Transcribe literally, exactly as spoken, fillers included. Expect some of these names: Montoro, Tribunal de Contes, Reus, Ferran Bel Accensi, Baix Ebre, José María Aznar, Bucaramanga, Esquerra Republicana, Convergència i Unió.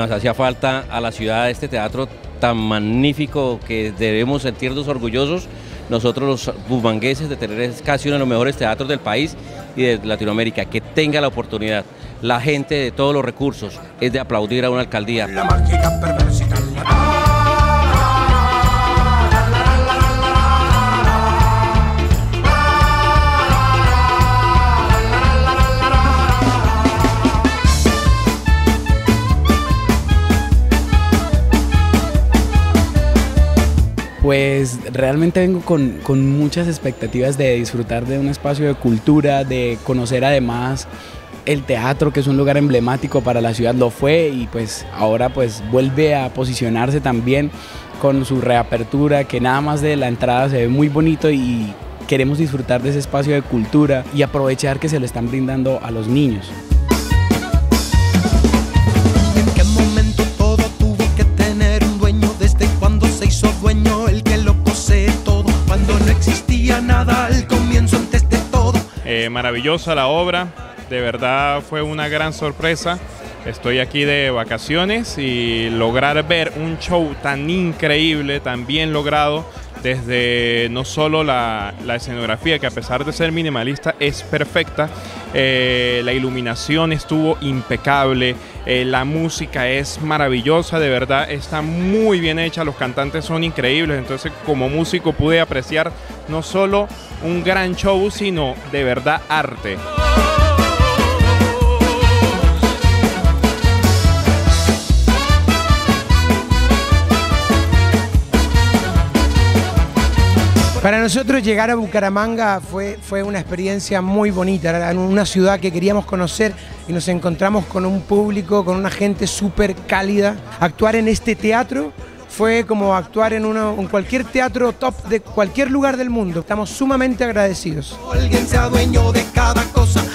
nos hacía falta a la ciudad este teatro tan magnífico que debemos sentirnos orgullosos nosotros los bumangueses de tener casi uno de los mejores teatros del país y de Latinoamérica, que tenga la oportunidad la gente de todos los recursos, es de aplaudir a una alcaldía. La mágica perversidad. Pues realmente vengo con, con muchas expectativas de disfrutar de un espacio de cultura, de conocer además el teatro, que es un lugar emblemático para la ciudad, lo fue, y pues ahora pues vuelve a posicionarse también con su reapertura, que nada más de la entrada se ve muy bonito, y queremos disfrutar de ese espacio de cultura y aprovechar que se lo están brindando a los niños. Eh, maravillosa la obra, de verdad fue una gran sorpresa. Estoy aquí de vacaciones y lograr ver un show tan increíble, tan bien logrado, desde no solo la, la escenografía, que a pesar de ser minimalista es perfecta, eh, la iluminación estuvo impecable, eh, la música es maravillosa, de verdad está muy bien hecha, los cantantes son increíbles, entonces como músico pude apreciar no solo un gran show, sino de verdad arte. Para nosotros llegar a Bucaramanga fue, fue una experiencia muy bonita, era una ciudad que queríamos conocer y nos encontramos con un público, con una gente súper cálida. Actuar en este teatro fue como actuar en, uno, en cualquier teatro top de cualquier lugar del mundo. Estamos sumamente agradecidos. Alguien sea dueño de cada cosa.